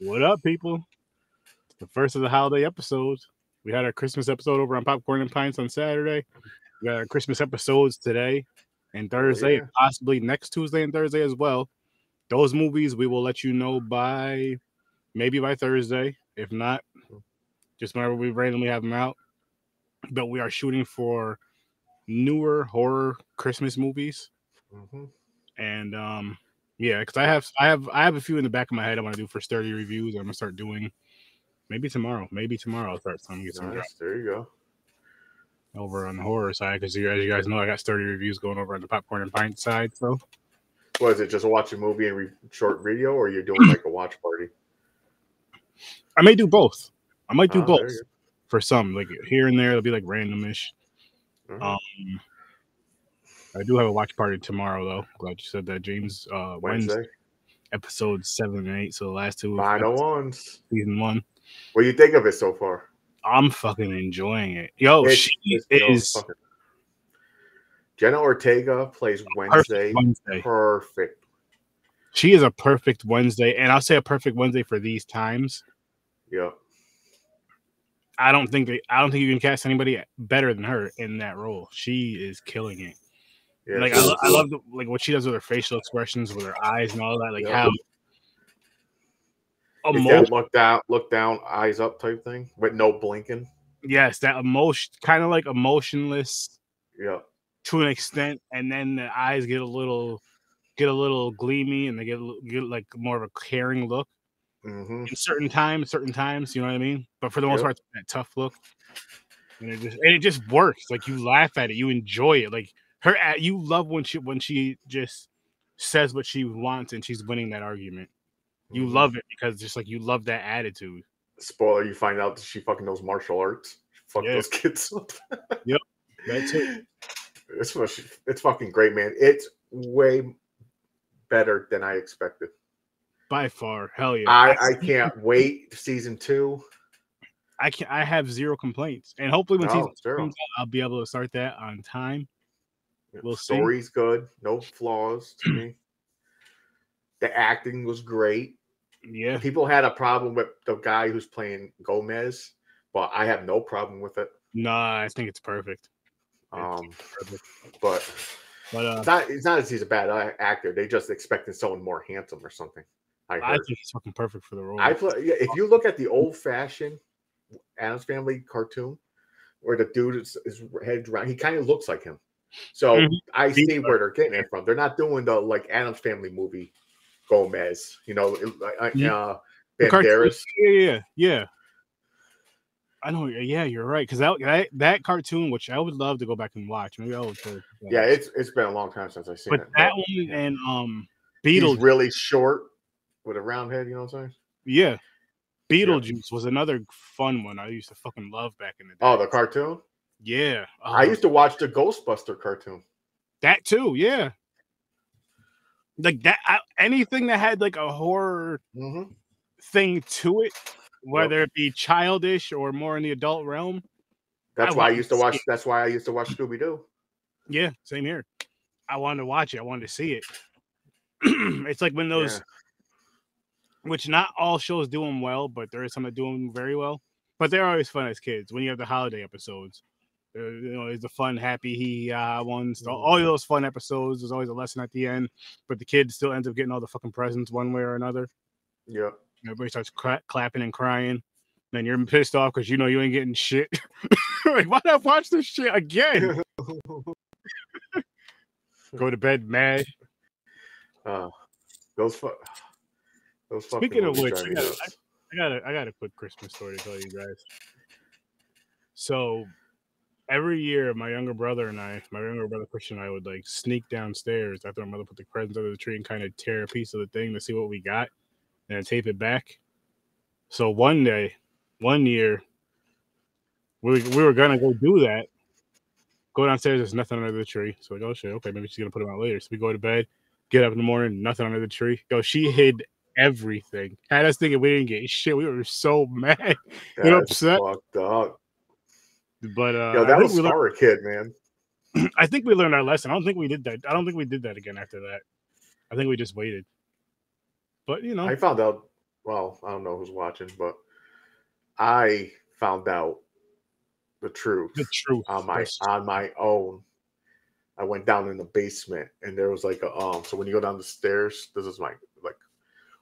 What up, people? It's the first of the holiday episodes. We had our Christmas episode over on Popcorn and Pints on Saturday. We got our Christmas episodes today and Thursday, and possibly next Tuesday and Thursday as well. Those movies we will let you know by maybe by Thursday. If not, just whenever we randomly have them out. But we are shooting for newer horror Christmas movies. Mm-hmm. And yeah, because I have a few in the back of my head I want to do for Sturdy Reviews. I'm gonna start doing maybe tomorrow. Maybe tomorrow I'll start some. Nice, there you go. Over on the horror side, because as you guys know, I got Sturdy Reviews going over on the Popcorn and Pint side. So, what is it? Just watch a movie and short video, or you're doing like a watch party? I may do both. I might do both for some. Like here and there, it'll be like randomish. Mm-hmm. I do have a watch party tomorrow, though. Glad you said that, James. Wednesday, episodes 7 and 8. So the last two final ones, season 1. What do you think of it so far? I'm fucking enjoying it. Yo, she is. Jenna Ortega plays Wednesday. Perfect. She is a perfect Wednesday, and I'll say a perfect Wednesday for these times. Yeah. I don't think you can cast anybody better than her in that role. She is killing it. Yeah, like I love the, like what she does with her facial expressions, with her eyes and all that. Like how emotion, look down, eyes up type thing, but no blinking. Yes, that emotion, kind of like emotionless, to an extent, and then the eyes get a little gleamy, and they get like more of a caring look. Mm-hmm. In certain times, you know what I mean. But for the most part, that tough look, and it just works. Like you laugh at it, you enjoy it, like. You love when she just says what she wants and she's winning that argument. You love it because just like you love that attitude. Spoiler: you find out that she fucking knows martial arts. Fuck those kids up. Yep, that's it. It's fucking great, man. It's way better than I expected. By far, hell yeah! I can't wait season 2. I have zero complaints, and hopefully when season 2 comes out, I'll be able to start that on time. We'll Story's good, no flaws to me. The acting was great. Yeah, people had a problem with the guy who's playing Gomez, but I have no problem with it. No, I think it's perfect. But it's not as he's a bad actor. They just expected someone more handsome or something. I think he's fucking perfect for the role. If you look at the old-fashioned Addams Family cartoon, where the dude is his head round, he kind of looks like him. So I see where they're getting it from. They're not doing the like Addams Family movie, Gomez. You know, Banderas. Yeah. I know. Yeah, you're right. Because that cartoon, which I would love to go back and watch. Maybe I would. Yeah, it's been a long time since I've seen it. But that one and Beetlejuice, really short with a round head. You know what I'm saying? Yeah. Beetlejuice was another fun one I used to fucking love back in the day. Oh, the cartoon. Yeah, I used to watch the Ghostbuster cartoon. That too, yeah. Like that, anything that had like a horror thing to it, whether it be childish or more in the adult realm. That's why I used to watch Scooby-Doo. Yeah, same here. I wanted to watch it. I wanted to see it. It's like when those, which not all shows do them well, but there is some that do them very well. But they're always fun as kids when you have the holiday episodes. You know, there's the fun, happy, ones. All those fun episodes. There's always a lesson at the end, but the kid still ends up getting all the fucking presents one way or another. Yeah. Everybody starts clapping and crying. Then you're pissed off because you know you ain't getting shit. Like, why not watch this shit again? Go to bed mad. Those fucking. Speaking of which, I got a quick Christmas story to tell you guys. So every year, my younger brother Christian and I would like sneak downstairs after our mother put the presents under the tree and kind of tear a piece of the thing to see what we got and tape it back. So one year, we were going to go do that. Go downstairs, there's nothing under the tree. So we go, oh shit, okay, maybe she's going to put them out later. So we go to bed, get up in the morning, nothing under the tree. Yo, she hid everything. Had us thinking we didn't get shit. We were so mad and upset. Fucked up. But yo, that was our kid, man. I think we learned our lesson. I don't think we did that again after that. I think we just waited. But, you know. I found out, well, I don't know who's watching, but I found out the truth. The truth. On my own. I went down in the basement, and there was like a, so when you go down the stairs, this is my, like,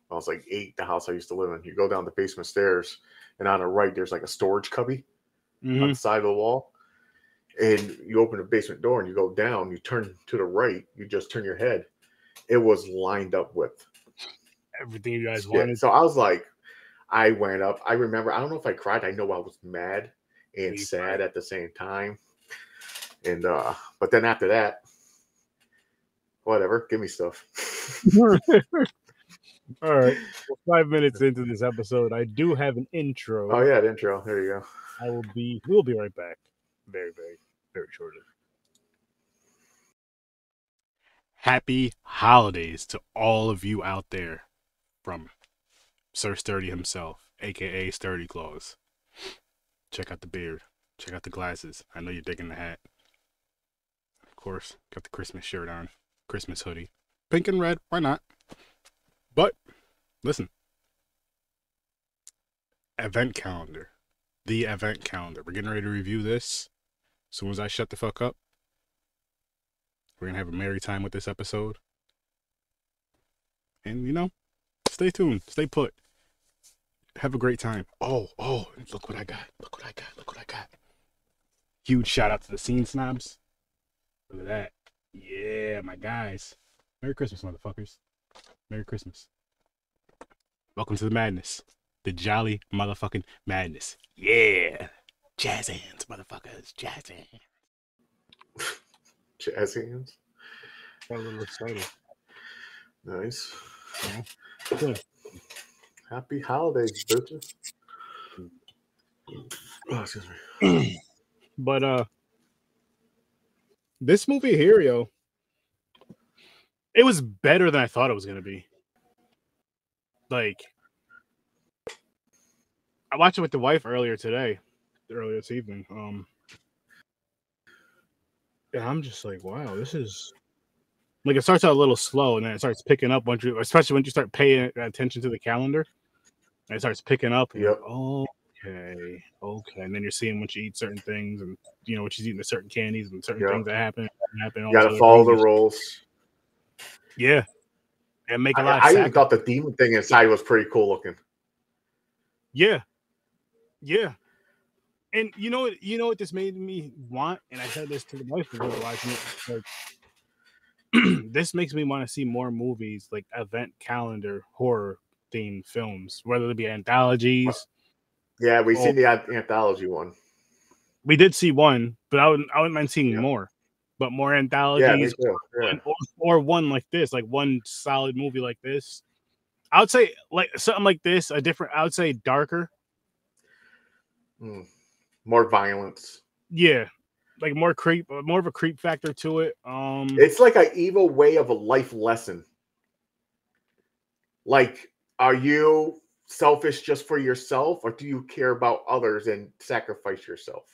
when I was like 8, the house I used to live in, you go down the basement stairs, and on the right, there's like a storage cubby on the side of the wall. And you open the basement door and you go down, you turn to the right, you just turn your head. It was lined up with everything you guys wanted. Yeah, so I was like, I went up. I remember, I don't know if I cried. I know I was mad and sad at the same time. And, but then after that, whatever, give me stuff. All right. Well, 5 minutes into this episode, I do have an intro. Oh, yeah, an intro. There you go. We'll be right back. Very, very, very shortly. Happy holidays to all of you out there from Sir Sturdy himself, a.k.a. Sturdy Claws. Check out the beard. Check out the glasses. I know you're digging the hat. Of course, got the Christmas shirt on. Christmas hoodie. Pink and red. Why not? But, listen. Advent Calendar. The Advent Calendar. We're getting ready to review this. As soon as I shut the fuck up, we're going to have a merry time with this episode. And, you know, stay tuned. Stay put. Have a great time. Oh, look what I got. Huge shout out to the Scene Snobs. Look at that. Yeah, my guys. Merry Christmas, motherfuckers. Merry Christmas. Welcome to the madness. The jolly motherfucking madness. Yeah. Jazz hands, motherfuckers. Jazz hands. Jazz hands? That little exciting. Nice. Yeah. Good. Happy holidays, bitches. Oh, excuse me. But, this movie here, yo, it was better than I thought it was going to be. Like, I watched it with the wife earlier this evening. And I'm just like, wow, this is... Like, it starts out a little slow, and then it starts picking up, especially when you start paying attention to the calendar. And it starts picking up. Yep. Okay. And then you're seeing when she eats certain things, and, you know, when she's eating certain candies and certain things that happen. You got to follow the rules. Yeah. And make a lot of sense. I even thought the demon thing inside was pretty cool looking. Yeah. And you know what this made me want? And I said this to the wife when we were watching it. Like, this makes me want to see more movies like Advent Calendar horror themed films, whether it be anthologies. Yeah, we've seen the anthology one. We did see one, but I wouldn't mind seeing more. But more anthologies, or one like this, like one solid movie like this. I would say like something like this, I would say darker, more violence. Yeah. Like more of a creep factor to it. It's like an evil way of a life lesson. Like, are you selfish just for yourself, or do you care about others and sacrifice yourself?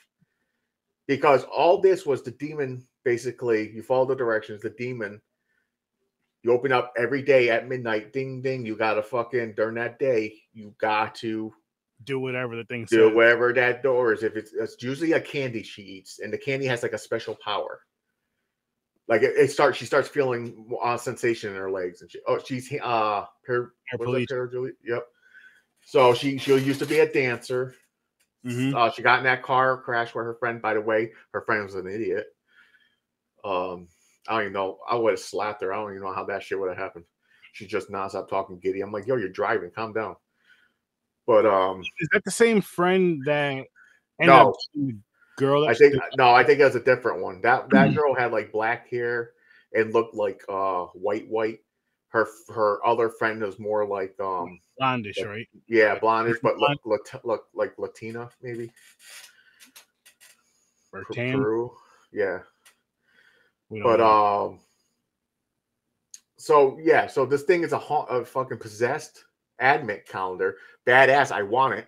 Because all this was the demon. Basically, you follow the directions. The demon. You open up every day at midnight. Ding ding. You gotta fucking during that day. You got to. Do whatever the thing says. Do whatever that door is. If it's usually a candy she eats, and the candy has like a special power. Like she starts feeling sensation in her legs, and she's paraplegic. Yep. So she used to be a dancer. She got in that car crash where her friend. By the way, her friend was an idiot. I don't even know. I would have slapped her. I don't even know how that shit would have happened. She just nonstop talking giddy. I'm like, yo, you're driving. Calm down. But is that the same friend that I think that's a different one. That girl had like black hair and looked like white. Her other friend was more like blondish, like, right? Yeah, blondish, but look like Latina, maybe. Or tan. Peru. Yeah. But know. So this thing is a fucking possessed Advent calendar. Badass. I want it.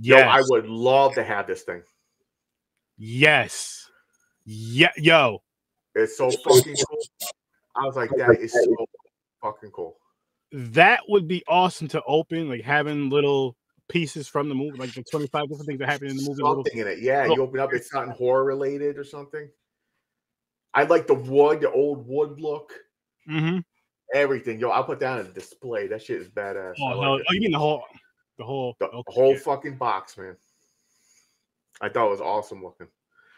Yes. Yo, I would love to have this thing. Yes. Yeah. Yo. It's so fucking cool. I was like, that is so fucking cool. that would be awesome to open, like having little pieces from the movie, like the 25 different things that happen in the movie. Something in it, yeah. You open up, it's not horror related or something. I like the wood, the old wood look. Mm-hmm. Everything, yo, I'll put down a display. That shit is badass. Oh, no. Like, oh, you mean the whole fucking box, man. I thought it was awesome looking.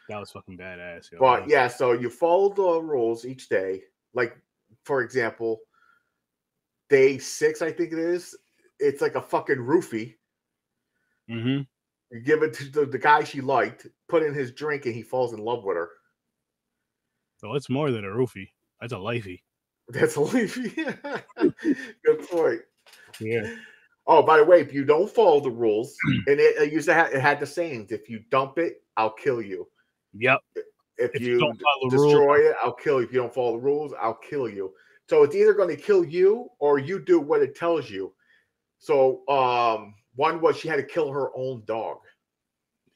That was fucking badass. Yo. But yeah, so you follow the rules each day. Like, for example, day 6, I think it is. It's like a fucking roofie. Mm-hmm. You give it to the guy she liked, put in his drink, and he falls in love with her. So it's more than a roofie. That's a lifey. That's a lifey. Good point. Yeah. Oh, by the way, if you don't follow the rules, and it used to had the sayings: "If you dump it, I'll kill you." Yep. If you don't follow the rules, I'll kill you. If you don't follow the rules, I'll kill you. So it's either going to kill you or you do what it tells you. So one was she had to kill her own dog.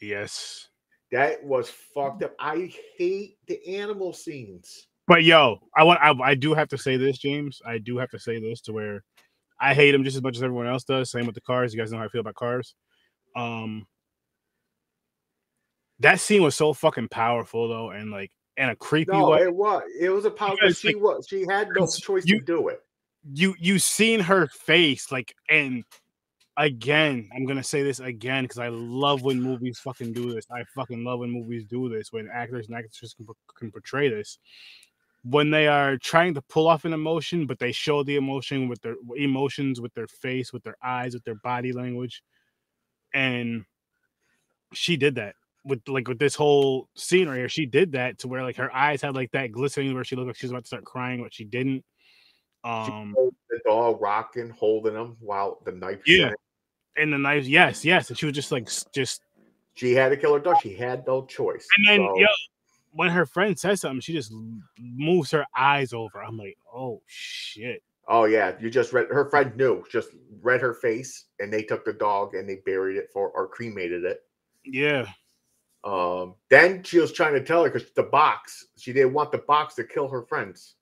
Yes. That was fucked up. I hate the animal scenes. But yo, I do have to say this, James. I do have to say this to where I hate them just as much as everyone else does. Same with the cars. You guys know how I feel about cars. That scene was so fucking powerful though, and like in a creepy way. It was a powerful. She had no choice to do it. You seen her face, like, and again, I'm gonna say this again because I love when movies fucking do this. I fucking love when movies do this, when actors and actresses can portray this. When they are trying to pull off an emotion, but they show the emotion with their emotions, with their face, with their eyes, with their body language, and she did that. With this whole scene right here, she did that to where like her eyes had like that glistening where she looked like she was about to start crying, but she didn't. The dog rocking, holding him while the knife. Yeah, and the knives. Yes, and she was just like, just. She had to kill her dog. She had no choice. And then so... yo, when her friend says something, she just moves her eyes over. I'm like, oh shit. Oh yeah, you just read her friend knew. Just read her face, and they took the dog and they buried it or cremated it. Yeah. Then she was trying to tell her because the box, she didn't want the box to kill her friends.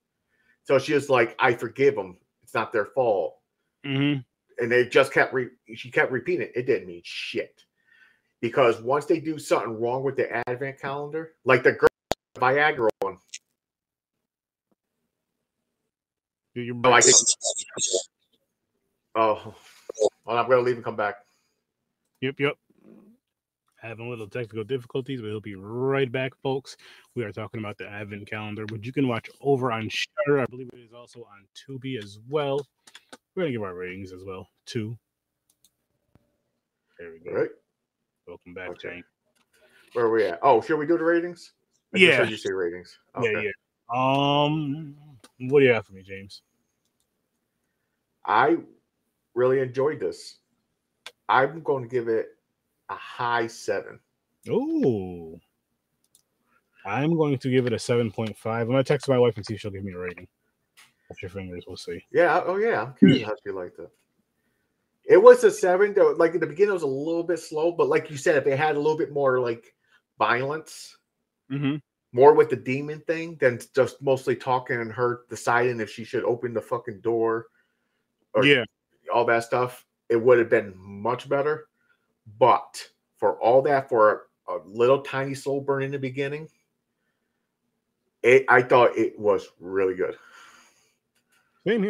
So she was like, I forgive them. It's not their fault. Mm-hmm. And they just she kept repeating it. It didn't mean shit. Because once they do something wrong with the Advent calendar, like the girl, the Viagra one. Dude, you're well, I'm going to leave and come back. Yep. Having a little technical difficulties, but he'll be right back, folks. We are talking about the Advent calendar, which you can watch over on Shudder. I believe it is also on Tubi as well. We're gonna give our ratings as well too. There we go. All right. Welcome back, okay. Jane. Where are we at? Oh, should we do the ratings? Yeah. You say ratings. Okay. Yeah. What do you have for me, James? I really enjoyed this. I'm going to give it a high 7. Oh, I'm going to give it a 7.5. I'm gonna text my wife and see if she'll give me a rating. Off your fingers, we'll see. Yeah. Oh yeah. I'm curious how she liked it. It was a 7. Though, like at the beginning, it was a little bit slow, but like you said, if it had a little bit more like violence, more with the demon thing than just mostly talking and her deciding if she should open the fucking door, or all that stuff, it would have been much better. But for all that, for a little tiny soul burn in the beginning, I thought it was really good. Same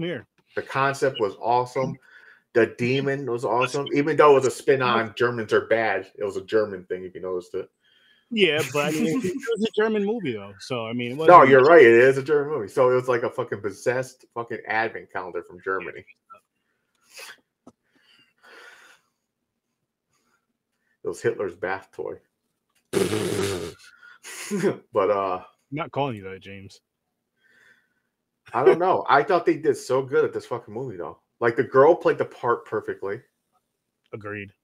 here. The concept was awesome. The demon was awesome. Even though it was a spin on Germans are bad, it was a German thing, if you noticed it. Yeah, but I mean, it was a German movie, though. So, I mean, it wasn't. No, you're right. It is a German movie. So it was like a fucking possessed fucking Advent calendar from Germany. It was Hitler's bath toy. But I'm not calling you that, James. I don't know. I thought they did so good at this fucking movie though. Like the girl played the part perfectly. Agreed.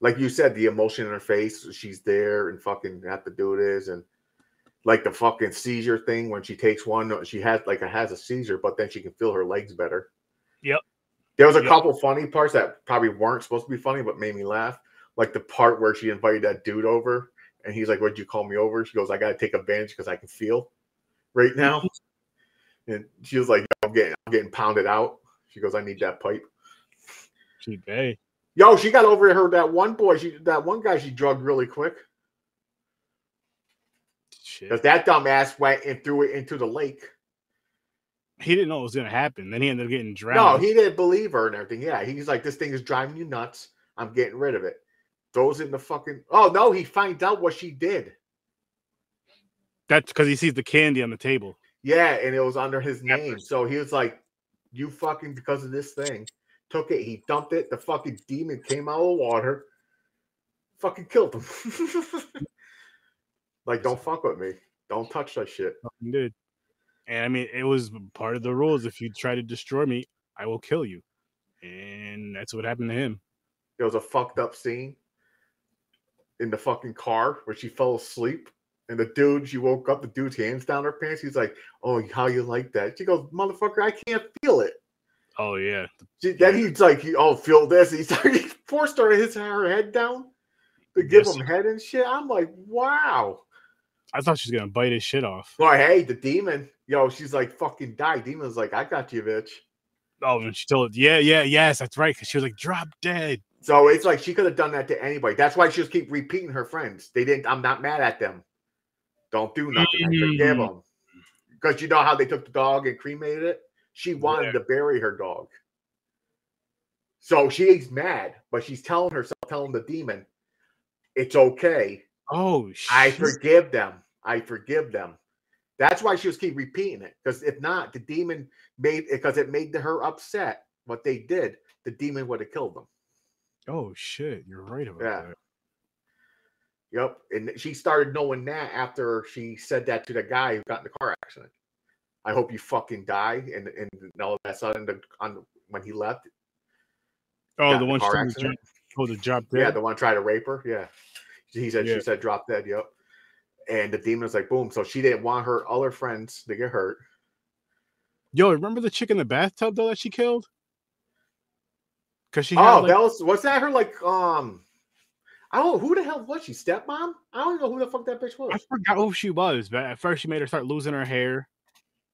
Like you said, the emotion in her face, she's there and fucking have to do this, and like the fucking seizure thing when she takes one, she has a seizure, but then she can feel her legs better. Yep. There was a couple funny parts that probably weren't supposed to be funny, but made me laugh. Like the part where she invited that dude over and he's like, what'd you call me over? She goes, I got to take advantage because I can feel right now. And she was like, I'm getting pounded out. She goes, I need that pipe. She gay. Yo, she got over her that one boy. That one guy she drugged really quick. Shit. Because that dumbass went and threw it into the lake. He didn't know it was going to happen. Then he ended up getting drowned. No, he didn't believe her and everything. Yeah, he's like, this thing is driving you nuts. I'm getting rid of it. Throws it in the fucking... Oh, no, he finds out what she did. That's because he sees the candy on the table. Yeah, and it was under his name. So he was like, you fucking, because of this thing. Took it, he dumped it, the fucking demon came out of the water, fucking killed him. Like, don't fuck with me. Don't touch that shit. Dude. And I mean, it was part of the rules. If you try to destroy me, I will kill you. And that's what happened to him. There was a fucked up scene in the fucking car where she fell asleep. And the dude, she woke up, the dude's hands down her pants. He's like, oh, how you like that? She goes, motherfucker, I can't feel it. Oh, yeah. Then he's like, oh, feel this. He's like, he forced her to hit her head down to give him head and shit. I'm like, wow. I thought she was going to bite his shit off. Well, hey, the demon. Yo, she's like, fucking die. Demon's like, I got you, bitch. Oh, and she told it. Yes, that's right. Because she was like, drop dead. So it's like she could have done that to anybody. That's why she just keep repeating her friends. They didn't, I'm not mad at them. Don't do nothing. I forgive them. Because you know how they took the dog and cremated it? She wanted to bury her dog. So she's mad, but she's telling herself, telling the demon, it's okay. Oh, I forgive them. I forgive them. That's why she was keep repeating it. Because if not, the demon made it, because it made her upset what they did, the demon would have killed them. Oh, shit. You're right about that. Yep. And she started knowing that after she said that to the guy who got in the car accident. I hope you fucking die. And all of that sudden, when he left. Oh, the one trying to drop dead. Yeah, the one tried to rape her. Yeah. She said, drop dead. Yep. And the demon's like, boom. So she didn't want her other friends to get hurt. Yo, remember the chick in the bathtub, though, that she killed? Because she had, was that her, like, I don't know who the hell was she, stepmom? I don't know who the fuck that bitch was. I forgot who she was, but at first she made her start losing her hair.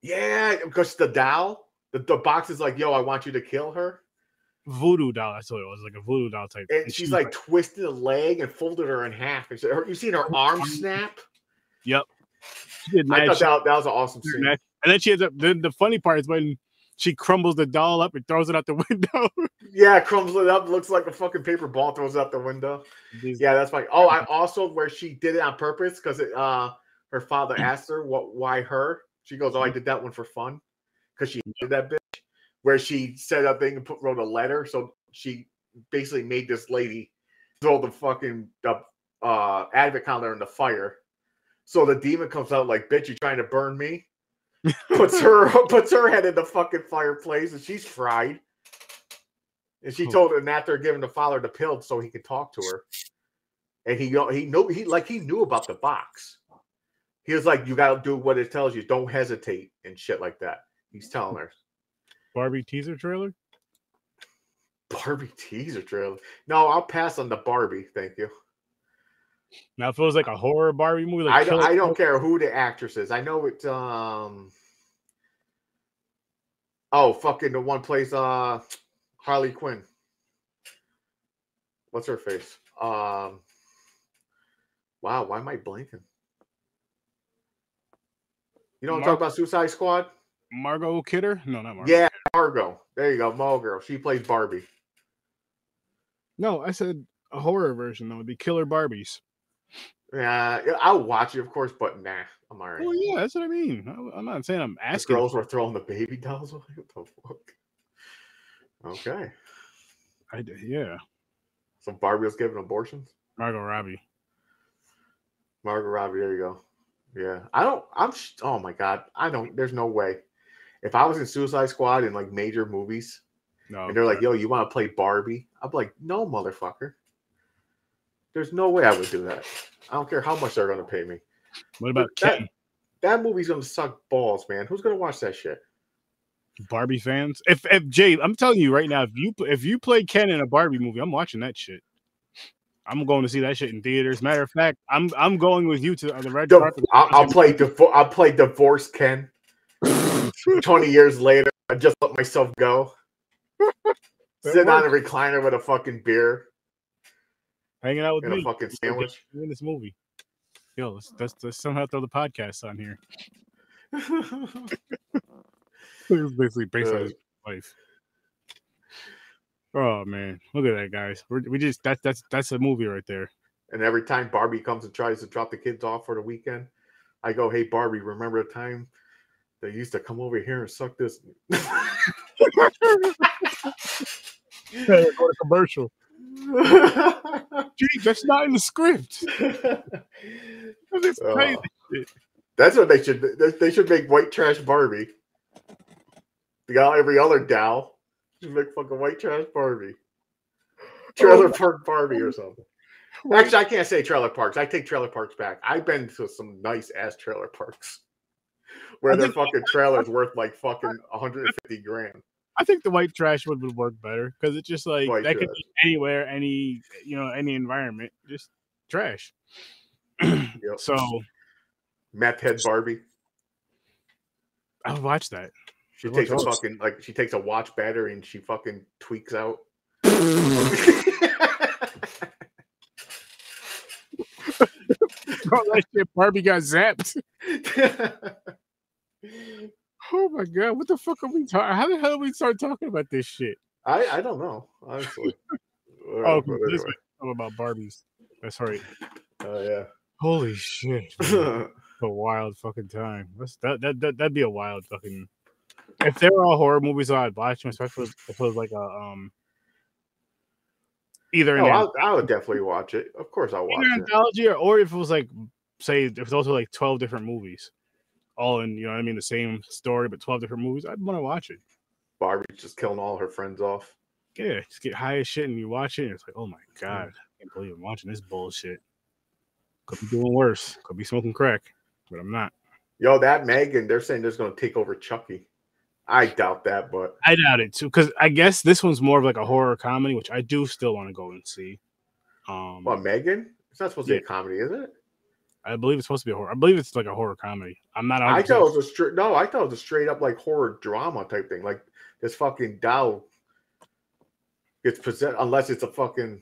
Yeah, because the doll, the box is like, yo, I want you to kill her. Voodoo doll, that's what it was, like a voodoo doll type. And she's like twisted a leg and folded her in half. And you seen her arm snap? Yep. I thought that was an awesome scene. And then she ends up, the funny part is when she crumbles the doll up and throws it out the window. Yeah, crumbles it up, looks like a fucking paper ball, throws it out the window. Yeah, that's funny. Oh, I also, where she did it on purpose, because her father asked her, why her? She goes, oh, I did that one for fun, because she hated that bitch. Where she set up thing and wrote a letter, so she basically made this lady throw the fucking Advent Calendar in the fire. So the demon comes out like, bitch, you trying to burn me? puts her head in the fucking fireplace, and she's fried. And she told her, and after giving the father the pill so he could talk to her, and he knew about the box. He was like, you got to do what it tells you. Don't hesitate and shit like that. He's telling her. Barbie teaser trailer? Barbie teaser trailer? No, I'll pass on the Barbie. Thank you. Now it feels like a horror Barbie movie. Like I don't care who the actress is. I know it's... Oh, fucking the one place... Harley Quinn. What's her face? Wow, why am I blanking? You don't talk about Suicide Squad? Margot Kidder? No, not Margot. Yeah, Margot. There you go, Margot Girl. She plays Barbie. No, I said a horror version. That would be Killer Barbies. Yeah, I'll watch it, of course, but nah, I'm alright. Well, yeah, that's what I mean. I'm not saying I'm asking. The girls were throwing the baby dolls away. What the fuck? Okay. Yeah. So Barbie was giving abortions? Margot Robbie. There you go. Yeah, oh my God, there's no way. If I was in Suicide Squad in like major movies, and they're like, yo, you want to play Barbie? I'd be like, no, motherfucker. There's no way I would do that. I don't care how much they're going to pay me. What about Ken? That movie's going to suck balls, man. Who's going to watch that shit? Barbie fans? If Jay, I'm telling you right now, if you play Ken in a Barbie movie, I'm watching that shit. I'm going to see that shit in theaters. Matter of fact, I'm going with you to the red carpet. I'll play divorce Ken. 20 years later, I just let myself go. Sitting on a recliner with a fucking beer. Hanging out with me. And a fucking sandwich. In this movie. Yo, let's somehow throw the podcast on here. It's basically based on his life. Oh man, look at that, guys. We just that's a movie right there. And every time Barbie comes and tries to drop the kids off for the weekend, I go, "Hey Barbie, remember the time they used to come over here and suck this?" Go to commercial. Gee, that's not in the script. That's crazy. That's what they should. They should make white trash Barbie. They got every other Dow. Just make fucking white trash Barbie. Trailer park Barbie or something. Actually, I can't say trailer parks. I take trailer parks back. I've been to some nice ass trailer parks where their fucking trailer's worth like fucking 150 grand. I think the white trash one would work better because it's just like white that trash could be anywhere, any, you know, any environment, just trash. Yep. So, meth head Barbie. I'll watch that. She takes a fucking, like, she takes a watch battery and she fucking tweaks out. That shit, Barbie got zapped. Oh my god, what the fuck are we talking? How the hell did we start talking about this shit? I don't know, honestly. Oh, this is about Barbies. That's right. Oh yeah. Holy shit. A wild fucking time. That'd be a wild fucking. If they were all horror movies, I'd watch them, especially if it was like a either. Oh, I would definitely watch it. Of course, I'll watch it. Anthology, or if it was like, say, if it's also like 12 different movies, all in, you know what I mean, the same story, but 12 different movies, I'd want to watch it. Barbie's just killing all her friends off. Yeah, just get high as shit and you watch it, and it's like, oh my god, I can't believe I'm watching this bullshit. Could be doing worse. Could be smoking crack, but I'm not. Yo, that Megan, they're saying they're going to take over Chucky. I doubt that, but I doubt it too, because I guess this one's more of like a horror comedy, which I do still want to go and see. What, Megan? It's not supposed to be a comedy, is it? I believe it's supposed to be a horror. I believe it's like a horror comedy. I'm not. I thought it was a straight. No, I thought it was a straight up like horror drama type thing. Like this fucking doll gets possessed, unless it's a fucking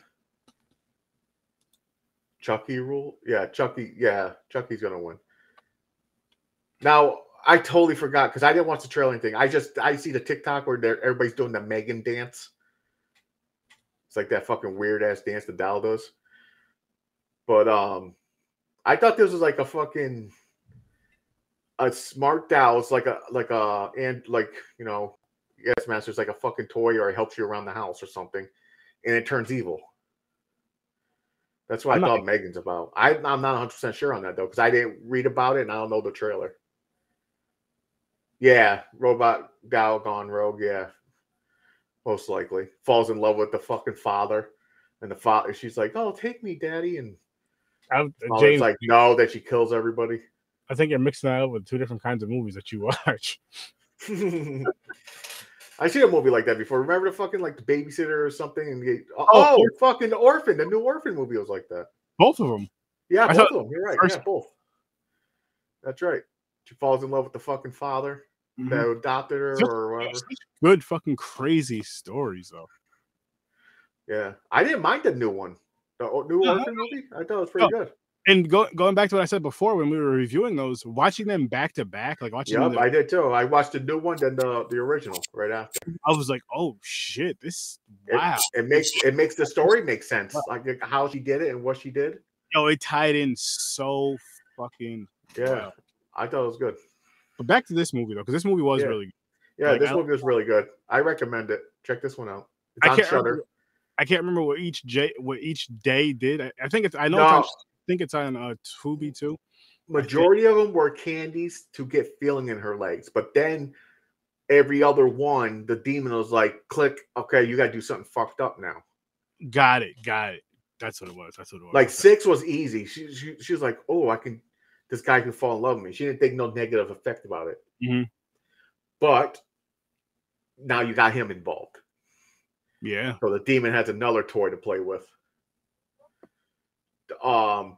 Chucky rule. Yeah, Chucky. Yeah, Chucky's gonna win. Now. I totally forgot because I didn't watch the trailer or anything. I see the TikTok where everybody's doing the Megan dance. It's like that fucking weird ass dance the doll does. But I thought this was like a fucking a smart doll. It's like a and like, you know, yes, master, it's like a fucking toy or it helps you around the house or something, and it turns evil. That's what I thought Megan's about. I'm not 100% sure on that though, because I didn't read about it and I don't know the trailer. Yeah, robot gal gone rogue. Yeah, most likely falls in love with the fucking father, and the father. She's like, "Oh, take me, daddy," and James like, "No," that she kills everybody. I think you're mixing that up with two different kinds of movies that you watch. I seen a movie like that before. Remember the fucking like the babysitter or something? And fucking Orphan, the new Orphan movie was like that. Both of them. Yeah, both of them. You're right. Yeah, both. That's right. She falls in love with the fucking father that adopted her or whatever. Good fucking crazy stories, though. Yeah. I didn't mind the new one. The new Orphan movie? I thought it was pretty good. And going back to what I said before when we were reviewing those, watching them back to back, like watching them. I did too. I watched the new one, then the original right after. I was like, oh shit, this wow. It makes the story make sense. Like how she did it and what she did. Yo, it tied in so fucking well. I thought it was good. But back to this movie, though, because this movie was really good. Yeah, like, this movie was really good. I recommend it. Check this one out. It's on Shudder. I can't remember what each day did. I think it's on Tubi, too. Majority of them were candies to get feeling in her legs. But then every other one, the demon was like, click, okay, you got to do something fucked up now. Got it. That's what it was. Like, 6 was easy. She was like, oh, I can... This guy can fall in love with me. She didn't think no negative effect about it. Mm-hmm. But now you got him involved. Yeah. So the demon has another toy to play with.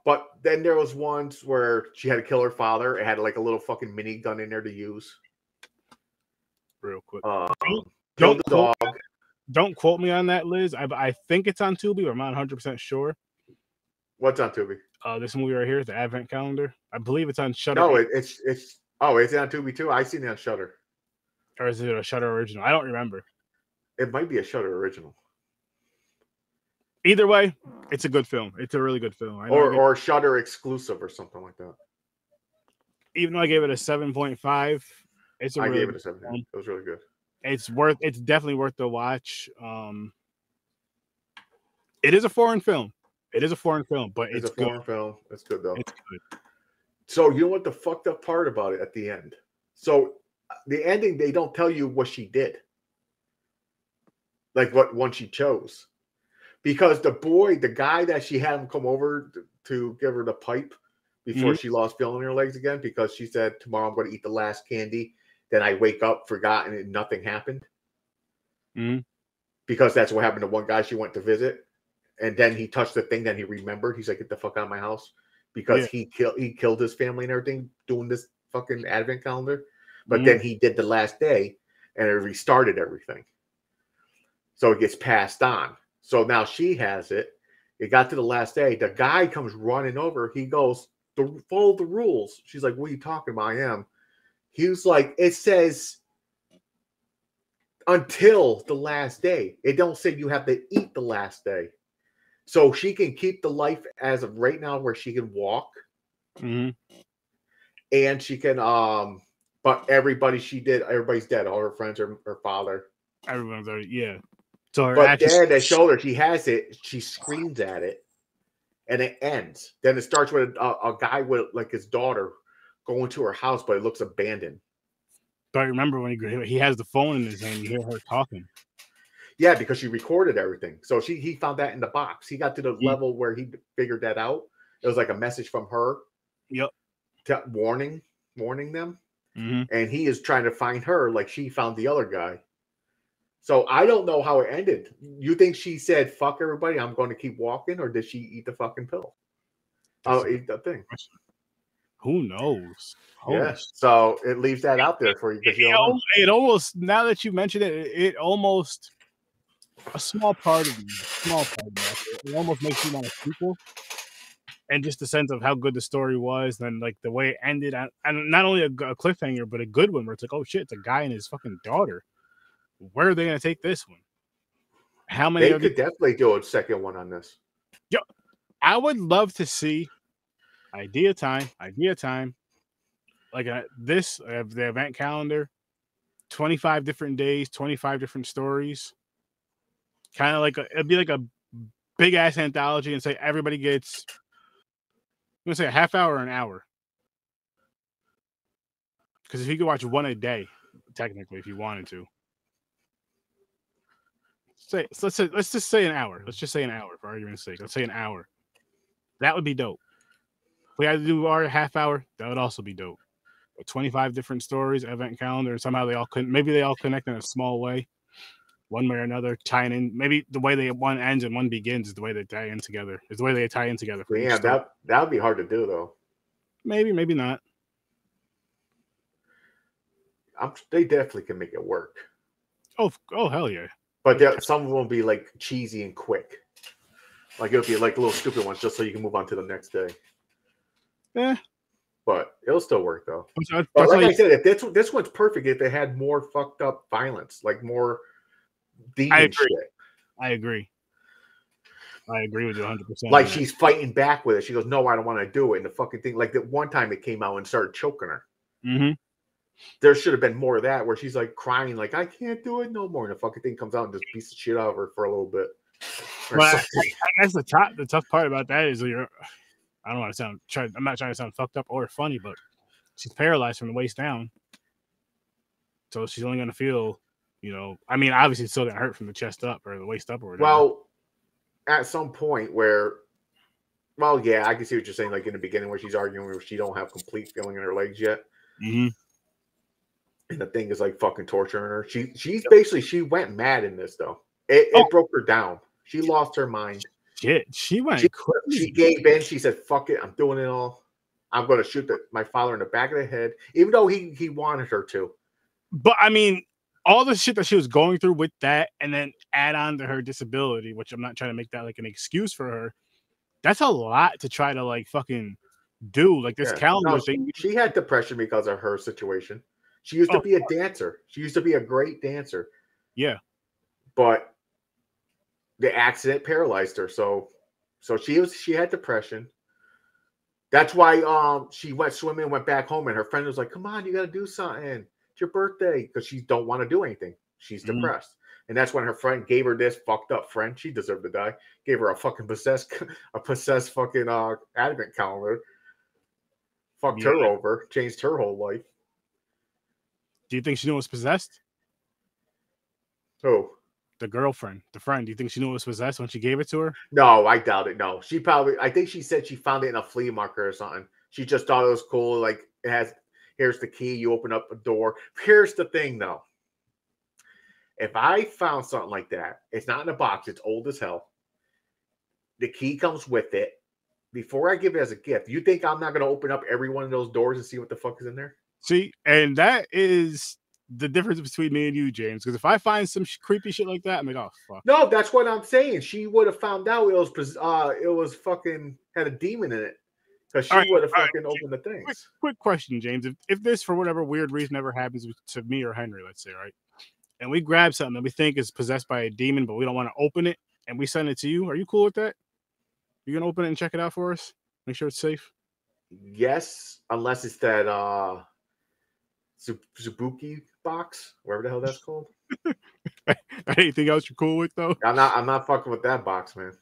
But then there was ones where she had to kill her father. It had like a little fucking mini gun in there to use. real quick. Don't quote me on that, Liz. I think it's on Tubi, but I'm not 100% sure. What's on Tubi? This movie right here is the Advent Calendar. I believe it's on Shudder. No, it's on Tubi too. I seen it on Shudder. Or is it a Shudder original? I don't remember. It might be a Shudder original. Either way, it's a good film. It's a really good film. Or Shudder exclusive or something like that. Even though I gave it a 7.5, I gave it a 7. It was really good. It's definitely worth the watch. It is a foreign film. It is a foreign film, but it's good. Foreign film. It's good though. It's good. So you know what the fucked up part about it at the end? So the ending, they don't tell you what she did. Like what one she chose. Because the guy that she had him come over to give her the pipe before she lost feeling in her legs again, because she said, tomorrow I'm going to eat the last candy. Then I wake up, forgotten, and nothing happened. Because that's what happened to one guy she went to visit. And then he touched the thing that he remembered. He's like, get the fuck out of my house. Because he killed his family and everything doing this fucking Advent Calendar. But then he did the last day and it restarted everything. So it gets passed on. So now she has it. It got to the last day. The guy comes running over. He goes, follow the rules. She's like, what are you talking about? I am. He was like, it says until the last day. It don't say you have to eat the last day. So she can keep the life as of right now where she can walk. And she can, but everybody she did, everybody's dead. All her friends, her father. Everyone's already, So her dad that showed her, she has it. She screams at it. And it ends. Then it starts with a guy with like his daughter going to her house, but it looks abandoned. But I remember when he has the phone in his hand, you hear her talking. Yeah, because she recorded everything. So he found that in the box. He got to the level where he figured that out. It was like a message from her. Warning them. And he is trying to find her like she found the other guy. So I don't know how it ended. You think she said, fuck everybody, I'm going to keep walking? Or did she eat the fucking pill? I'll eat the thing. Who knows? Yes. So it leaves that out there for you. It almost, now that you mentioned it, it almost, a small part of me, it almost makes you want a sequel. And just the sense of how good the story was, and like the way it ended. And not only a cliffhanger, but a good one where it's like, oh shit, it's a guy and his fucking daughter. Where are they going to take this one? How many? They could definitely do a second one on this. Yo, I would love to see idea time. Like the event calendar, 25 different days, 25 different stories. Kind of like it'd be like a big ass anthology, and say everybody gets, I'm gonna say a half hour or an hour. Because if you could watch one a day, technically, if you wanted to. Let's just say an hour. Let's just say an hour for argument's sake. Let's say an hour. That would be dope. If we had to do our half hour, that would also be dope. But 25 different stories, event calendar, and somehow maybe they all connect in a small way, one way or another, tying in. Maybe the way they one ends and one begins is the way they tie in together. Is the way they tie in together. Yeah, that would be hard to do though. Maybe not. They definitely can make it work. Oh, hell yeah. But some of them will be like cheesy and quick. Like it'll be like little stupid ones just so you can move on to the next day. Yeah. But it'll still work though. But like I said, if this one's perfect if they had more fucked up violence, like more demon shit. I agree with you 100%. Like she's fighting back with it. She goes, no, I don't want to do it. And the fucking thing, like that one time it came out and started choking her. There should have been more of that where she's like crying, like, I can't do it no more. And the fucking thing comes out and just beats the shit out of her for a little bit. Well, I guess the tough part about that is I'm not trying to sound fucked up or funny, but she's paralyzed from the waist down. So she's only going to feel, obviously it's still going to hurt from the chest up or the waist up or whatever. Well, at some point I can see what you're saying. Like in the beginning where she's arguing where she don't have complete feeling in her legs yet. And the thing is like fucking torturing her. She's basically, she went mad in this though. It broke her down. She lost her mind. Shit, she went crazy. She gave in. She said, fuck it. I'm doing it all. I'm going to shoot my father in the back of the head, even though he wanted her to. But I mean, all the shit that she was going through with that, and then add on to her disability, which I'm not trying to make that like an excuse for her. That's a lot to try to like fucking do. Like this calendar thing. She had depression because of her situation. She used to be a dancer. She used to be a great dancer. Yeah. But the accident paralyzed her. So she had depression. That's why she went swimming, went back home, and her friend was like, "Come on, you got to do something. It's your birthday." Because she don't want to do anything. She's depressed. And that's when her friend gave her this fucked up friend. She deserved to die. Gave her a fucking possessed fucking Advent calendar. Fucked her over. Changed her whole life. Do you think she knew it was possessed? Who? The girlfriend. The friend. Do you think she knew it was possessed when she gave it to her? No, I doubt it. No. She probably, I think she said she found it in a flea market or something. She just thought it was cool. Like, it has, here's the key. You open up a door. Here's the thing, though. If I found something like that, it's not in a box. It's old as hell. The key comes with it. Before I give it as a gift, you think I'm not going to open up every one of those doors and see what the fuck is in there? See, and that is the difference between me and you, James. Because if I find some creepy shit like that, I'm like, oh, fuck. No, that's what I'm saying. She would have found out it was fucking had a demon in it. Because she would have fucking opened the things. Quick question, James. If this, for whatever weird reason, ever happens to me or Henry, let's say, right? And we grab something that we think is possessed by a demon, but we don't want to open it, and we send it to you. Are you cool with that? You gonna open it and check it out for us? Make sure it's safe? Yes, unless it's that Zubuki box, whatever the hell that's called. Anything else you're cool with, though? I'm not fucking with that box, man.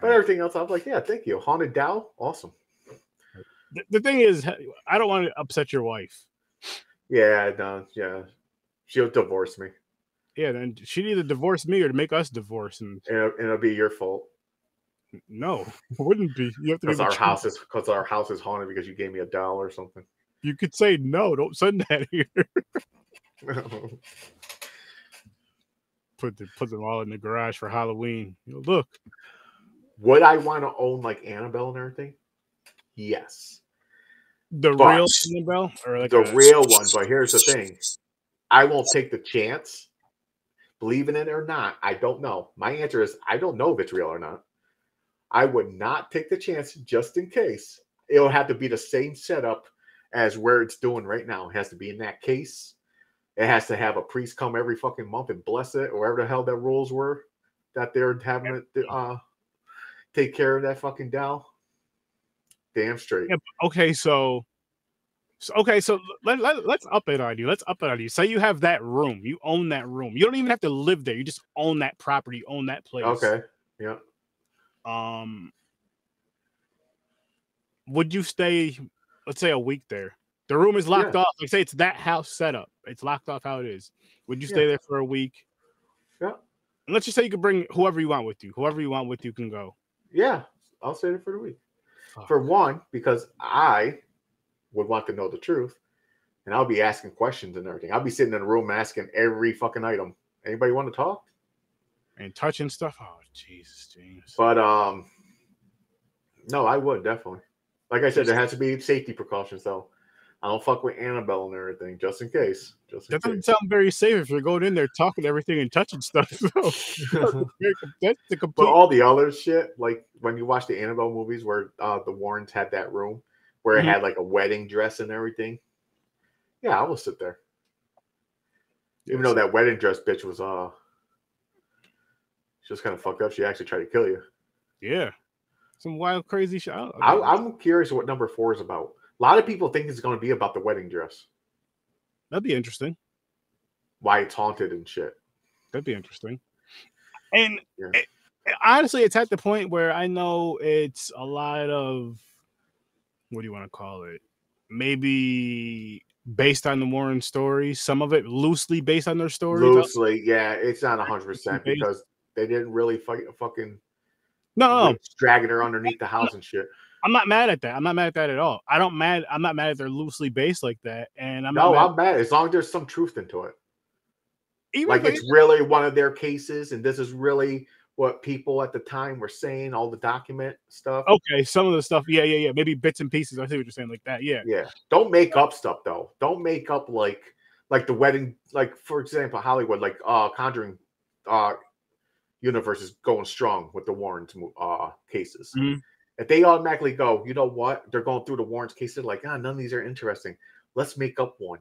But everything else, I'm like, yeah, thank you. Haunted Dow, awesome. The thing is, I don't want to upset your wife. Yeah, no, yeah. She'll divorce me. Yeah, then she'd either divorce me or make us divorce. And it'll be your fault. No, it wouldn't be. You have to because our house is haunted because you gave me a doll or something. You could say no, don't send that here. Put them all in the garage for Halloween. You know, look. Would I want to own like Annabelle and everything? Yes. Real Annabelle? Or like the real one, but here's the thing. I won't take the chance, believing in it or not. I don't know. My answer is I don't know if it's real or not. I would not take the chance just in case. It'll have to be the same setup as where it's doing right now. It has to be in that case. It has to have a priest come every fucking month and bless it, or whatever the hell that rules were that they're having to take care of that fucking doll. Damn straight. Yeah, okay, so let's up it on you. Let's up it on you. Say you have that room. You own that room. You don't even have to live there. You just own that property. You own that place. Okay. Yeah. Would you stay, let's say, a week there? The room is locked off. Like, say it's that house set up. It's locked off how it is. Would you stay there for a week? Yeah. And let's just say you could bring whoever you want with you. Whoever you want with you can go. Yeah. I'll stay there for the week. For one, because I would want to know the truth, and I'll be asking questions and everything. I'll be sitting in a room asking every fucking item. Anybody want to talk? And touching stuff? Oh, Jesus, James. But, no, I would, definitely. Like I said, there has to be safety precautions, though. I don't fuck with Annabelle and everything, just in case. That doesn't sound very safe if you're going in there talking to everything and touching stuff. So. That's the complete. But all the other shit, like when you watch the Annabelle movies where the Warrens had that room where it had like a wedding dress and everything. Yeah, I will sit there. Even though that wedding dress bitch was she was kind of fucked up. She actually tried to kill you. Yeah. Some wild, crazy shit. I'm curious what number 4 is about. A lot of people think it's going to be about the wedding dress. That'd be interesting. Why it's haunted and shit. That'd be interesting. And honestly, it's at the point where I know it's a lot of, what do you want to call it? Maybe based on the Warren story. Some of it loosely based on their story. Loosely, yeah. It's not 100% because they didn't really fucking... No. Dragging her underneath the house and shit. I'm not mad at that. I'm not mad at that at all. I'm not mad if they're loosely based like that. And I'm not mad as long as there's some truth into it. Even like it's really one of their cases, and this is really what people at the time were saying. All the document stuff. Okay, some of the stuff. Yeah. Maybe bits and pieces. I see what you're saying, like that. Yeah. Don't make up stuff though. Don't make up like like the wedding, like for example, Hollywood, like Conjuring universe is going strong with the Warren cases. Mm-hmm. If they automatically go, you know what? They're going through the Warren cases, like, ah, none of these are interesting. Let's make up one.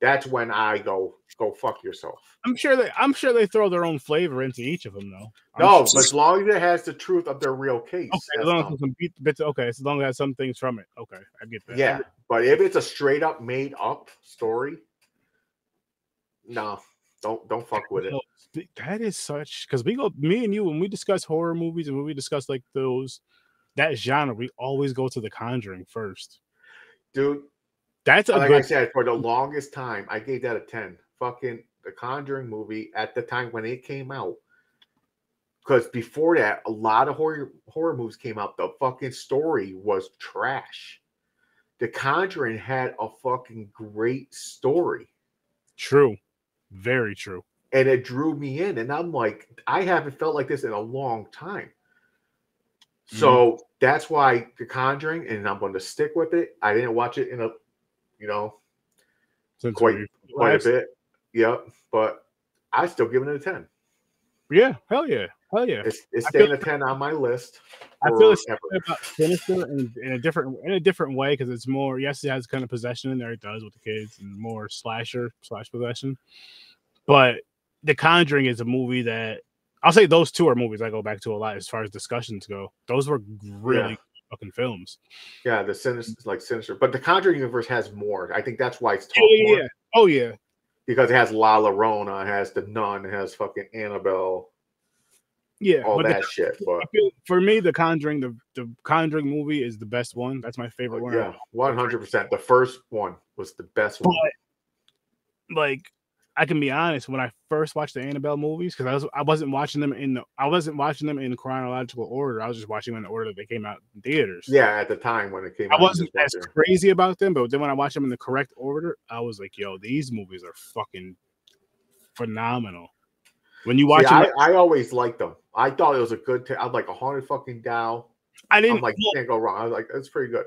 That's when I go fuck yourself. I'm sure they throw their own flavor into each of them, though. No, but as long as it has the truth of their real case. Okay, as long as some bits, okay, as long as it has some things from it. Okay, I get that. Yeah, but if it's a straight up made up story, no, don't fuck with it. That is such, because me and you, when we discuss horror movies and when we discuss like those, that genre, we always go to The Conjuring first, dude. That's like I said, for the longest time, I gave that a 10. Fucking The Conjuring movie at the time when it came out. Because before that, a lot of horror movies came out. The fucking story was trash. The Conjuring had a fucking great story. True. Very true. And it drew me in. And I'm like, I haven't felt like this in a long time. So that's why The Conjuring, and I'm going to stick with it. I didn't watch it in a... You know, quite a bit. Yep. But I still give it a 10. Yeah. Hell yeah. Hell yeah. It's staying a 10 on my list. I feel it's about Sinister in a different way, because it's more, yes, it has kind of possession in there. It does with the kids, and more slash possession. But The Conjuring is a movie that I'll say those two are movies I go back to a lot as far as discussions go. Those were really fucking films. Yeah, the Sinister, like Sinister, but the Conjuring universe has more. I think that's why it's talked more. Yeah. Oh yeah. Because it has La Llorona, it has The Nun, it has fucking Annabelle. Yeah, all that shit. But for me, the Conjuring, the Conjuring movie is the best one. That's my favorite one. Yeah, 100%. The first one was the best one. Like, I can be honest, when I first watched the Annabelle movies, because I wasn't watching them in chronological order. I was just watching them in the order that they came out in theaters. Yeah, at the time when it came out. I wasn't as crazy about them, but then when I watched them in the correct order, I was like, yo, these movies are fucking phenomenal. When you watch them, I always liked them. I thought it was a good I'm like, a haunted fucking doll. I'm like, you can't go wrong. I was like, that's pretty good.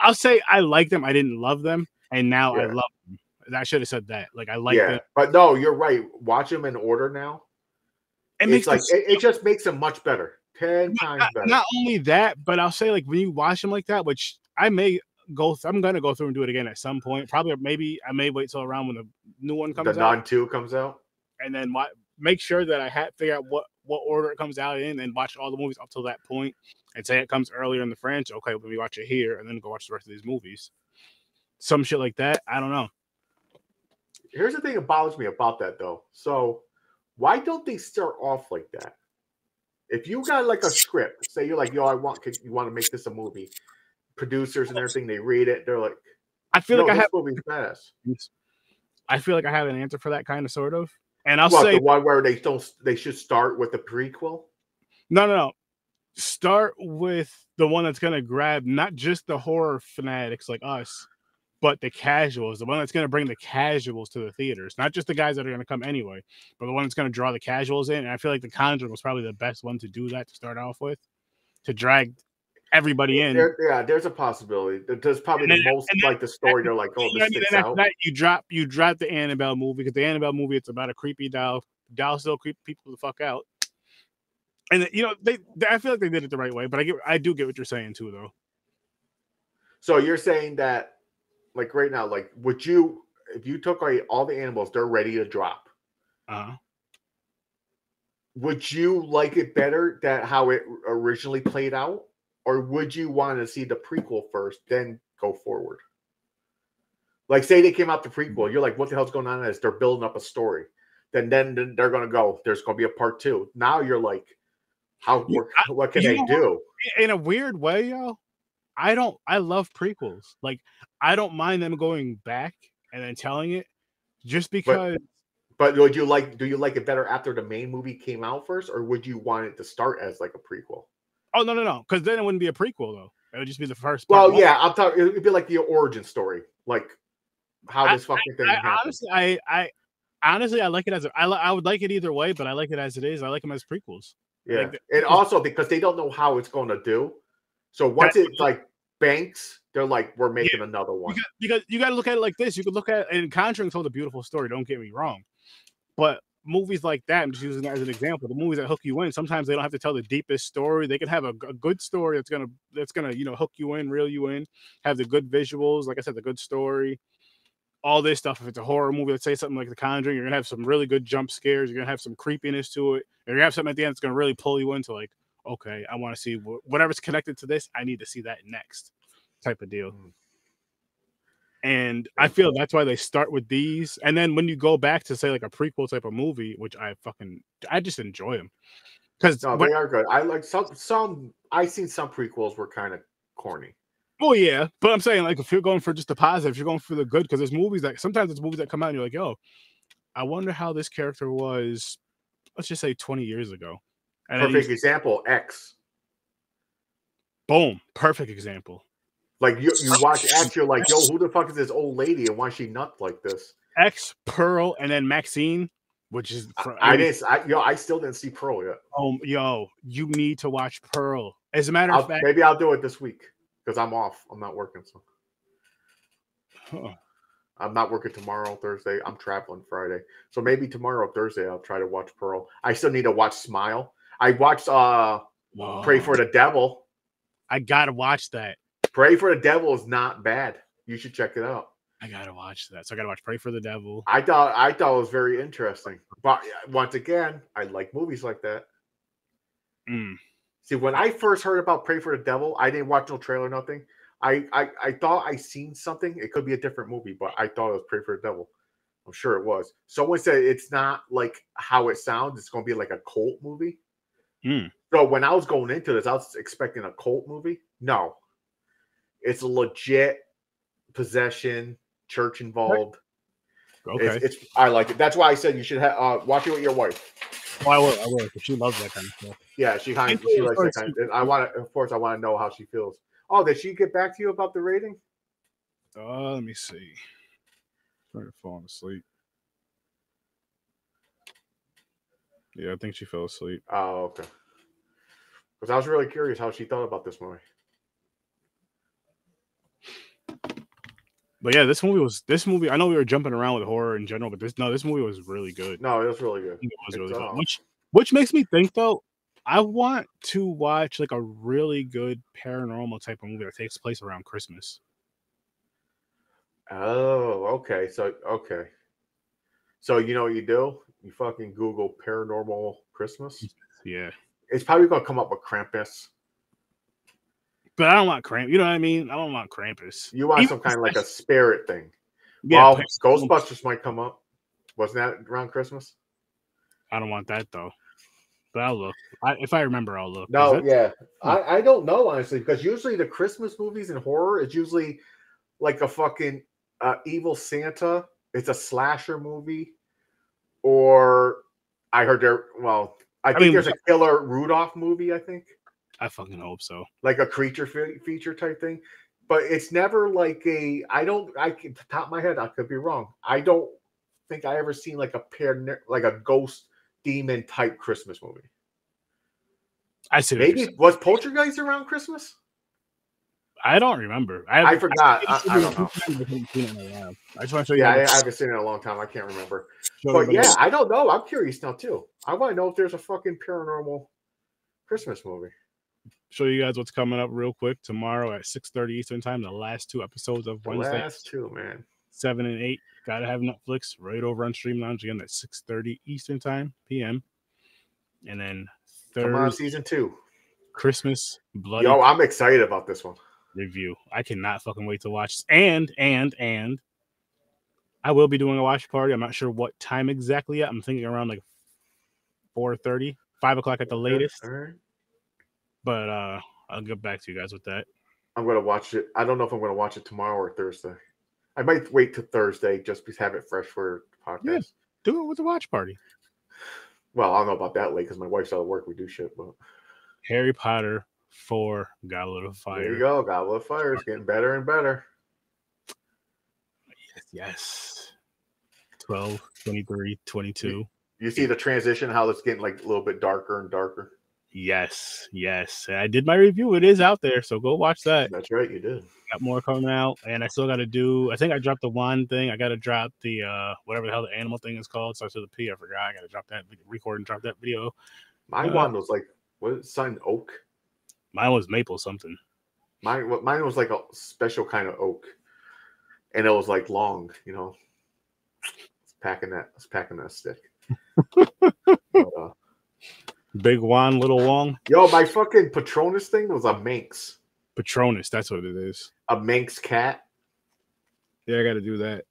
I'll say I like them. I didn't love them, and now I love them. I should have said that. Like, I like that. But no, you're right. Watch them in order now. It just makes them much better. 10 times better. Not only that, but I'll say, like, when you watch them like that, which I'm going to go through and do it again at some point. Probably, maybe I may wait till around when the new one comes out. The Non 2 comes out. And then make sure that I figure out what order it comes out in, and watch all the movies up till that point. And say it comes earlier in the franchise. Okay, we'll be watching it here, and then go watch the rest of these movies. Some shit like that. I don't know. Here's the thing that bothers me about that, though. So, why don't they start off like that? If you got like a script, say you're like, yo, you want to make this a movie. Producers and everything, they read it. They're like, I feel like I have movie fast. I feel like I have an answer for that, kind of, sort of. And I'll say the one where they should start with the prequel. No. Start with the one that's gonna grab not just the horror fanatics like us, but the casuals, the one that's going to bring the casuals to the theaters, not just the guys that are going to come anyway, but the one that's going to draw the casuals in. And I feel like The Conjuring was probably the best one to do that, to start off with, to drag everybody in. There's a possibility. There's probably the story. They're like, oh, this sticks out. That, you drop the Annabelle movie, because the Annabelle movie, it's about a creepy doll. Dolls still creep people the fuck out. And I feel like they did it the right way, but I do get what you're saying too, though. So you're saying that, like right now, like, would you, if you took all the animals, they're ready to drop. Would you like it better that how it originally played out, or would you want to see the prequel first, then go forward? Like, say they came out the prequel, you're like, what the hell's going on? As they're building up a story, then they're gonna go, there's gonna be a part two. Now you're like, what can they do? In a weird way, y'all, I love prequels. Like, I don't mind them going back and then telling it, just because. But would you like? Do you like it better after the main movie came out first, or would you want it to start as like a prequel? Oh no! Because then it wouldn't be a prequel though. It would just be the first. Well, yeah, I'm talking. It'd be like the origin story, like how this fucking thing happened. Honestly, I like it as I would like it either way, but I like it as it is. I like them as prequels. Yeah, like, and also because they don't know how it's going to do. So once it's like banks, they're like, we're making another one. You got to look at it like this. You can look at it, and Conjuring told a beautiful story, don't get me wrong. But movies like that, I'm just using that as an example, the movies that hook you in, sometimes they don't have to tell the deepest story. They can have a good story that's gonna you know, hook you in, reel you in, have the good visuals, like I said, the good story, all this stuff. If it's a horror movie, let's say something like The Conjuring, you're gonna have some really good jump scares, you're gonna have some creepiness to it, and you're gonna have something at the end that's gonna really pull you into, like, okay, I want to see whatever's connected to this, I need to see that next type of deal. And I feel that's why they start with these. And then when you go back to, say, like a prequel type of movie, which I just enjoy them. Because they are good. I like some I've seen some prequels were kind of corny. Oh, yeah. But I'm saying, like, if you're going for just the positive, if you're going for the good, because there's movies that sometimes it's movies that come out and you're like, yo, I wonder how this character was, let's just say 20 years ago. And perfect example, X. Boom. Perfect example. Like, you watch X, you're like, yo, who the fuck is this old lady and why is she nuts like this? X, Pearl, and then Maxine, which is... I still didn't see Pearl yet. Yo, you need to watch Pearl. As a matter of fact... Maybe I'll do it this week, because I'm off. I'm not working. So. Huh. I'm not working tomorrow, Thursday. I'm traveling Friday. So maybe tomorrow, Thursday, I'll try to watch Pearl. I still need to watch Smile. I watched Pray for the Devil. I gotta watch that. Pray for the Devil is not bad. You should check it out. I gotta watch that. So I gotta watch Pray for the Devil. I thought it was very interesting. But once again, I like movies like that. See, when I first heard about Pray for the Devil, I didn't watch no trailer, nothing. I thought I seen something. It could be a different movie, but I thought it was Pray for the Devil. I'm sure it was. Someone said it's not like how it sounds. It's gonna be like a cult movie. So when I was going into this, I was expecting a cult movie. No. It's a legit possession, church involved. Okay. I like it. That's why I said you should watch it with your wife. Oh, I will. I will. She loves that kind of stuff. Yeah, she likes that kind of stuff. Of course, I want to know how she feels. Oh, did she get back to you about the rating? Let me see. I'm trying to fall asleep. Yeah, I think she fell asleep. Oh, okay. Because I was really curious how she thought about this movie. But yeah, this movie. I know we were jumping around with horror in general, but this movie was really good. No, it was really good. It was really good. Which makes me think, though, I want to watch like a really good paranormal type of movie that takes place around Christmas. Oh, okay. So you know what you do? You fucking Google paranormal Christmas. Yeah, it's probably gonna come up with Krampus. But I don't want Krampus. You know what I mean? I don't want Krampus. You want some kind of like a spirit thing. Yeah, well, Ghostbusters might come up. Wasn't that around Christmas? I don't want that, though. But I'll look. If I remember, I'll look. No, yeah. I don't know, honestly, because usually the Christmas movies and horror is usually like a fucking evil Santa. It's a slasher movie. Or I heard there, well, I think there's a Killer Rudolph movie, I think. I fucking hope so. Like a creature feature type thing. But it's never like a... top of my head, I could be wrong. I don't think I ever seen like a ghost demon type Christmas movie. I see. Maybe was Poltergeist around Christmas? I don't remember. I forgot. I don't know. I just want to show you. Yeah, I haven't seen it in a long time. I can't remember. But yeah, I don't know. I'm curious now too. I want to know if there's a fucking paranormal Christmas movie. Show you guys what's coming up real quick tomorrow at 6:30 Eastern time. The last two episodes of Wednesday. The last two, man. 7 and 8. Gotta have Netflix right over on Stream Lounge again at 6:30 Eastern time p.m. And then tomorrow, season 2, Christmas Bloody. Yo, I'm excited about this one. Review. I cannot fucking wait to watch. And I will be doing a watch party. I'm not sure what time exactly yet. I'm thinking around like 4:30, 5 o'clock at the latest. All right. But I'll get back to you guys with that. I'm going to watch it. I don't know if I'm going to watch it tomorrow or Thursday. I might wait till Thursday just to have it fresh for the podcast. Yeah, do it with the watch party. Well, I don't know about that late because my wife's out of work. We do shit. But Harry Potter 4, Goblet of Fire. There you go. Goblet of Fire is getting better and better. Yes. 12, 23, 22. You see the transition, how it's getting like a little bit darker and darker. Yes, yes. I did my review. It is out there, so go watch that. That's right, you did. Got more coming out, and I still got to do. I think I dropped the wand thing. I got to drop the whatever the hell the animal thing is called. Starts with a P. I forgot. I got to drop that. Record and drop that video. My wand was like what? Signed oak. Mine was maple something. Mine was like a special kind of oak, and it was like long. You know, I was packing that stick. Big Juan, little Wong. Yo, my fucking Patronus thing was a Manx. Patronus, that's what it is. A Manx cat. Yeah, I got to do that.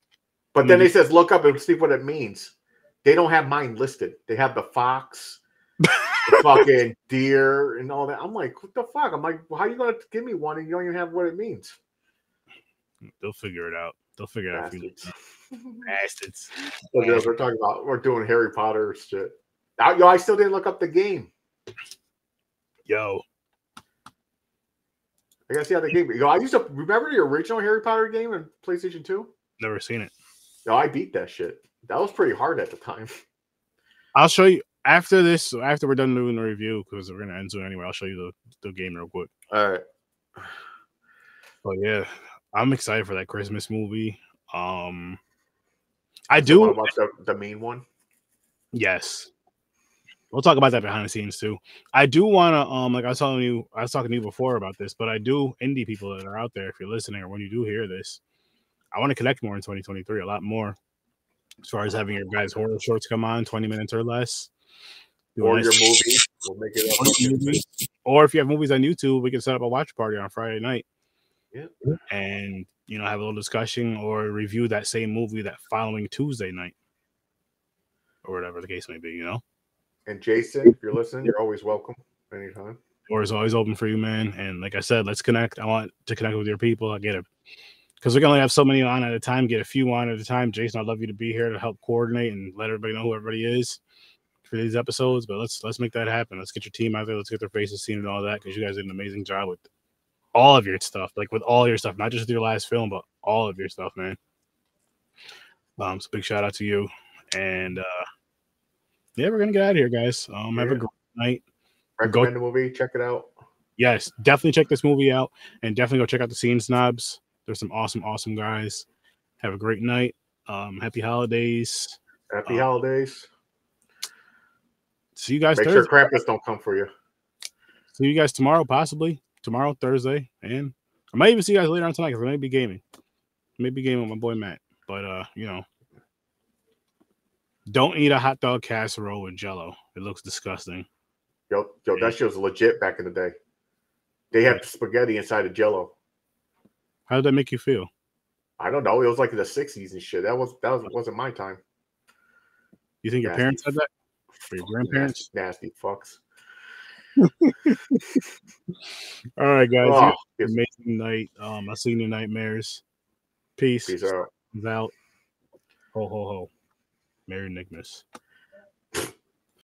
But then it says, look up and see what it means. They don't have mine listed. They have the fox, the fucking deer, and all that. I'm like, what the fuck? I'm like, well, how are you going to give me one and you don't even have what it means? They'll figure it out. They'll figure it out. Bastards. So, yes, we're talking about, we're doing Harry Potter shit. Yo, I still didn't look up the game. Yo. I gotta see how the game. Yo, I used to remember the original Harry Potter game in PlayStation 2. Never seen it. Yo, I beat that shit. That was pretty hard at the time. I'll show you after this, after we're done doing the review, because we're gonna end soon anyway. I'll show you the game real quick. All right. Oh yeah. I'm excited for that Christmas movie. I do want to watch the main one. Yes. We'll talk about that behind the scenes too. I do want to, like I was talking to you before about this, but I do indie people that are out there. If you're listening or when you do hear this, I want to connect more in 2023, a lot more. As far as having your guys' horror shorts come on, 20 minutes or less. Or your movie, we'll make it up. Or if you have movies on YouTube, we can set up a watch party on Friday night. Yeah. And you know, have a little discussion or review that same movie that following Tuesday night, or whatever the case may be. You know. And Jason, if you're listening, you're always welcome anytime. Door is always open for you, man. And like I said, let's connect. I want to connect with your people. I get it. Because we can only have so many on at a time. Get a few on at a time. Jason, I'd love you to be here to help coordinate and let everybody know who everybody is for these episodes. But let's make that happen. Let's get your team out there. Let's get their faces seen and all that. Because you guys did an amazing job with all of your stuff. Like with all your stuff. Not just with your last film, but all of your stuff, man. So big shout out to you. And yeah, we're gonna get out of here, guys. Have a great night. Recommend the movie, check it out. Yes, definitely check this movie out, and definitely go check out the Scene Snobs. They're some awesome, awesome guys. Have a great night. Happy holidays. Happy holidays. See you guys. Make Thursday. Sure Krampus don't come for you. See you guys tomorrow, possibly tomorrow, Thursday, and I might even see you guys later on tonight because I may be gaming. Maybe gaming with my boy Matt, but you know. Don't eat a hot dog casserole with Jello. It looks disgusting. Yo, that shit was legit back in the day. They had spaghetti inside of Jello. How did that make you feel? I don't know. It was like in the 60s and shit. That wasn't my time. You think your parents had that? Or your grandparents? Nasty fucks. All right, guys. Oh, amazing night. I'll see you in your nightmares. Peace. Peace out. Ho ho ho. Merry Nickmas.